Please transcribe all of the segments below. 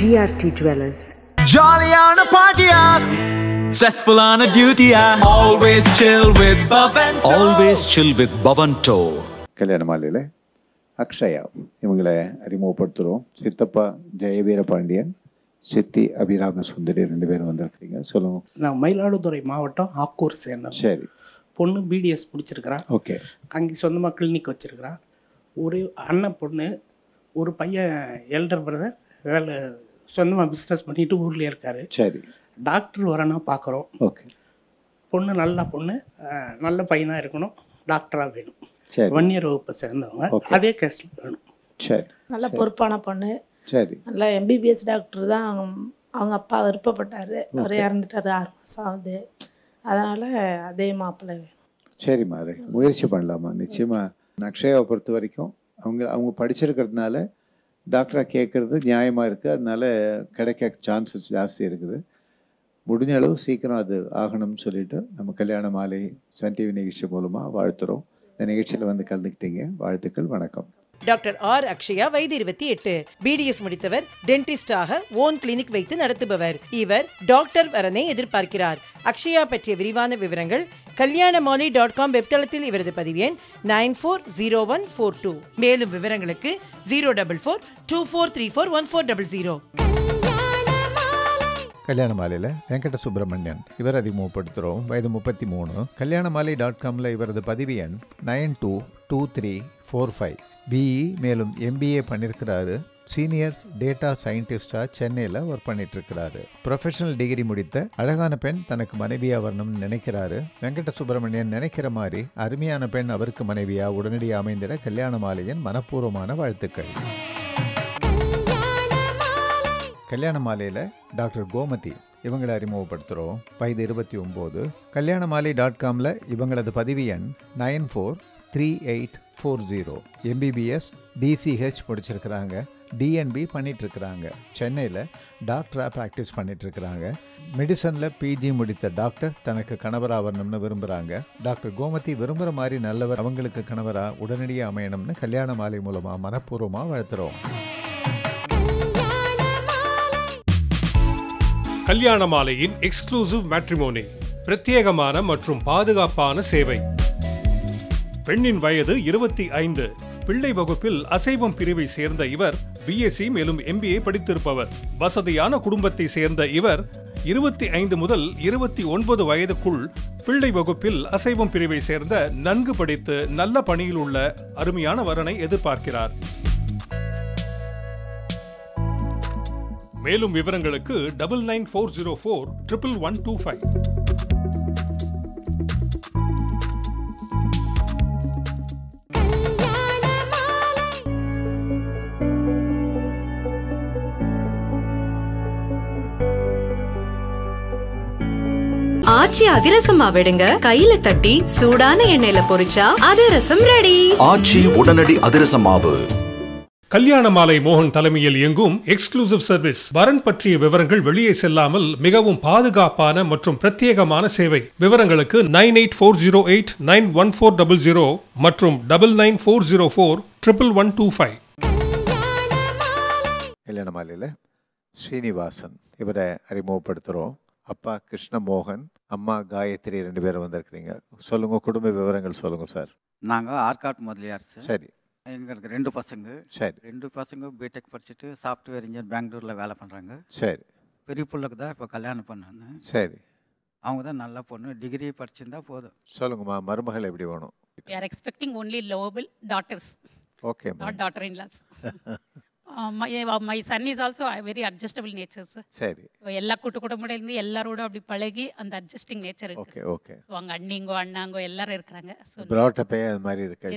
GRT Dwellers. Jolly on a party, stressful on a duty, always chill with Bavanto. Always chill with Bavanto. Kalyanamalle Akshaya. Ivangala Mopatro, Sittappa Jayavirapandian, Sitti Abiravasundi rendu per vandirukkinga. Solunga. Na Mayiladurai mavattam Akkur sena. Seri. பொண்ணு BDS முடிச்சிருக்கா. Okay. அங்க சொந்தமா clinic வச்சிருக்கா. ஒரு அண்ணன் பொண்ணு, ஒரு பையன் எல்டர் பிரதர் வேலை சொந்தமா பிசினஸ் பண்ணிட்டு ஊர்ல இருக்காரு. சரி. டாக்டர் வரنا பார்க்கறோம். ஓகே. பொண்ணு, நல்ல பையனா இருக்கணும், டாக்டரா வேணும். சரி. 1 இயர் வகுப்பு சேர்ந்தவங்க. அதே கேஸ் வேணும். சரி. நல்ல பொறுப்பான பொண்ணு. சரி. நல்ல MBS டாக்டர் தான் அவங்க அப்பா விருப்பப்பட்டாரு. அவர் இறந்துட்டாரு 6 மாசம் ஆகுது. அதனால அதே மாப்பிள்ளை வேணும். சரி மாரே முயற்சி பண்ணலாமா? நிச்சயமா அக்ஷயாவை பொறுத்த வரைக்கும் அவங்க படிச்சிருக்கிறதுனால டாக்டரா கேட்கறது நியாயமா இருக்கு. அதனால கிடைக்க சான்சஸ் ஜாஸ்தி இருக்குது. முடிஞ்ச அளவு சீக்கிரம் அது ஆகணும்னு சொல்லிட்டு நம்ம கல்யாணமாலை சன் டிவி நிகழ்ச்சி மூலமா வாழ்த்துறோம். இந்த நிகழ்ச்சியில் வந்து கலந்துக்கிட்டீங்க, வாழ்த்துக்கள், வணக்கம். டாக்டர் ஆர் அக்ஷயா வயது 28, BDS முடித்தவர், டென்டிஸ்டாக ஓன் கிளினிக் வைத்து நடத்துபவர். இவர் டாக்டர் வரனை எதிர்பார்க்கிறார். அக்ஷயா பற்றிய விரிவான விவரங்கள் Kalyanamali.com வெப்தளத்தில் இவரது பதிவேன் 940142. மேலும் விவரங்களுக்கு 04424341400. கல்யாணமாலையில் வெங்கட சுப்பிரமணியன், இவர் அறிமுகப்படுத்துகிறோம். வயது 33. Kalyanamali.comல இவரது பதிவேன் 922345. B.E. மேலும் MBA பண்ணியிருக்கிறாரு. சீனியர் டேட்டா சயின்டிஸ்டாக சென்னையில் ஒர்க் பண்ணிட்டுருக்கிறாரு. ப்ரொஃபஷனல் டிகிரி முடித்த அழகான பெண் தனக்கு மனைவியாக வரணும்னு நினைக்கிறாரு. வெங்கட சுப்பிரமணியன் நினைக்கிற மாதிரி அருமையான பெண் அவருக்கு மனைவியாக உடனடியாக அமைந்திட கல்யாணமாலையின் மனப்பூர்வமான வாழ்த்துக்கள். கல்யாணமாலையில் டாக்டர் கோமதி, இவங்களை அறிமுகப்படுத்துகிறோம். வயது 29. Kalyanamali.comல இவங்களது பதிவு எண் 943840. MBS DCH முடிச்சிருக்கிறாங்க. DNB பண்ணிட்டுருக்கிறாங்க. சென்னையில் டாக்டராக ப்ராக்டிஸ் பண்ணிட்டுருக்கிறாங்க. மெடிசனில் PG முடித்த டாக்டர் தனக்கு கணவராக வரணும்னு விரும்புகிறாங்க. டாக்டர் கோமதி விரும்புகிற மாதிரி நல்லவர் அவங்களுக்கு கணவராக உடனடியாக அமையணும்னு கல்யாணமாலை மூலமாக மனப்பூர்வமாக வாழ்த்துறோம். கல்யாணமாலையின் எக்ஸ்க்ளூசிவ் மேட்ரிமோனி, பிரத்யேகமான மற்றும் பாதுகாப்பான சேவை. பெண்ணின் வயது 25, பிள்ளை வகுப்பில் அசைவம் பிரிவை சேர்ந்த இவர் BSc மேலும் MBA படித்திருப்பவர். வசதியான குடும்பத்தை சேர்ந்த இவர் 25 முதல் 29 வயதுக்குள் பிள்ளை வகுப்பில் அசைவம் பிரிவை சேர்ந்த நன்கு படித்து நல்ல பணியில் உள்ள அருமையான வரனை எதிர்பார்க்கிறார். மேலும் விவரங்களுக்கு 9940411125. ஆச்சி அதிரசமா விடுங்க, கையில தட்டி சூடான எண்ணெயில பொரிச்சா அதிரசம் ரெடி. ஆச்சி உடனடி அதிரசமாவு. கல்யாணமாலை மோகன் தலைமையில் இயங்கும் எக்ஸ்க்ளூசிவ் சர்வீஸ். வரன் பற்றிய விவரங்கள் வெளியே செல்லாமல் மிகவும் பாதுகாப்பான மற்றும் பிரத்யேகமான சேவை. விவரங்களுக்கு 9840891400 மற்றும் 9940411125. கல்யாணமாலையில் ஸ்ரீனிவாசன், இவரை அறிமுகப்படுத்துகிறோம். அப்பா கிருஷ்ண மோகன், அம்மா காயத்ரி, 2 பேரும் வந்திருக்கிறீங்க. சொல்லுங்க, குடும்ப விவரங்கள் சொல்லுங்க சார். நாங்கள் ஆர்காட் முதலியார் சார். சரி. எங்களுக்கு 2 பசங்க. சரி. 2 பசங்க B.Tech. படிச்சுட்டு சாஃப்ட்வேர் இன்ஜினியர் பெங்களூரில் வேலை பண்ணுறாங்க. சரி. பெரிய பிள்ளைக்கு தான் இப்போ கல்யாணம் பண்ணாங்க. சரி. அவங்க தான் நல்லா பொண்ணு, டிகிரி படிச்சிருந்தா போதும். சொல்லுங்கம்மா, மருமகள் எப்படி வேணும்? We are expecting only lovable daughters. Okay. Not daughter-in-laws. My son is also a very adjustable nature, sir. சரி. எல்லா கூட்டமுடையிலிருந்து எல்லாரோட அப்படி பழகி அந்த அட்ஜஸ்டிங் நேச்சர் இருக்கு. Okay okay. அவங்க அண்ணிங்கோ அண்ணாங்கோ எல்லாரும் இருக்காங்க. சோ brought up அது மாதிரி இருக்கு.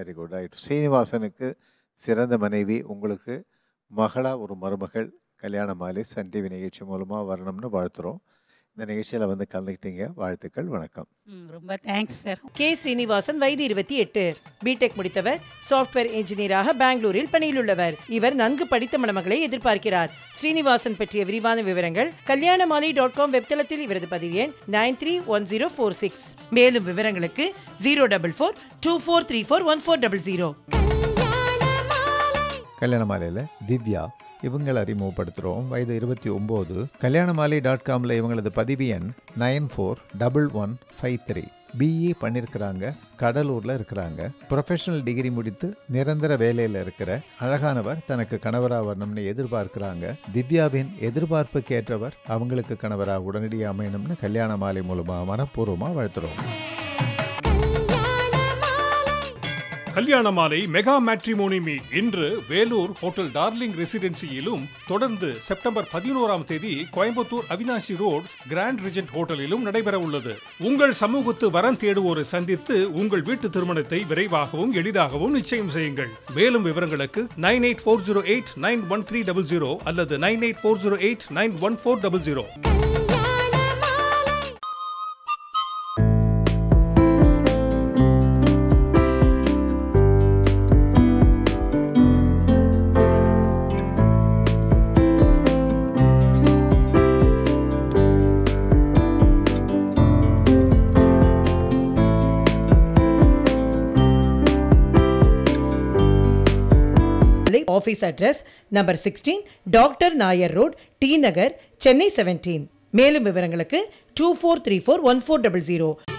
Very good. ரைட். சீனிவாசனுக்கு சிறந்த மனைவி, உங்களுக்கு மகளா ஒரு மருமகள் கல்யாணமாலை சன் டிவி நிகழ்ச்சி மூலமா வரணும்னு வாழ்த்துறோம். இந்த நிகழ்ச்சியில் வந்து கலந்துக்கிட்டீங்க, வாழ்த்துக்கள், வணக்கம். ரொம்ப தேங்க்ஸ் சார். K. ஸ்ரீனிவாசன், வயது 28, B.Tech. முடித்தவர், சாஃப்ட்வேர் இன்ஜினியராக பெங்களூரில் பணியில் உள்ளவர். இவர் நன்கு படித்த மணமகளை எதிர்பார்க்கிறார். ஸ்ரீனிவாசன் பற்றிய விரிவான விவரங்கள் Kalyanamali.com வெப்தளத்தில் இவரது பதிவு எண் 931046. மேலும் விவரங்களுக்கு 04424341400. Kalyanamale, Divya, Viverangal Mopatro, by the Yeruvati Kalyanamali.com the Padivian 941153. B.E. Panirkranga, Kadalurla Kranga, Professional Degree Mudith, Nirandra Vele Lerkra, Alakanavar, Tanaka Kanavara, Namne Edrubar Kranga, Divya bin Edrubar Pekatravar, Avangalaka Kanavara, Udanidi Amenam, Kalyanamali Mulabamana, Puruma Vatro. Kalyanamali Mega Matrimony Meet Indra, Velur, Hotel Darling Residency Ilum, Todandu, September 11 Thedi, Coimbatore, Avinashi Road, Grand Regent Hotel Ilum, Nadaiperavullathu. Ungal Samuguthu Varan Theduvorai Sandithu, Ungal Veettu Thirumanatthai Viraivagavum, Elidagavum Nichayam Seyungal. Melum Viverangalakku 98408-91300 allathu 98408-91400. Office address number 16, Dr. Nair Road, T Nagar, Chennai 17. Mail vivarangalukku 2434-1400.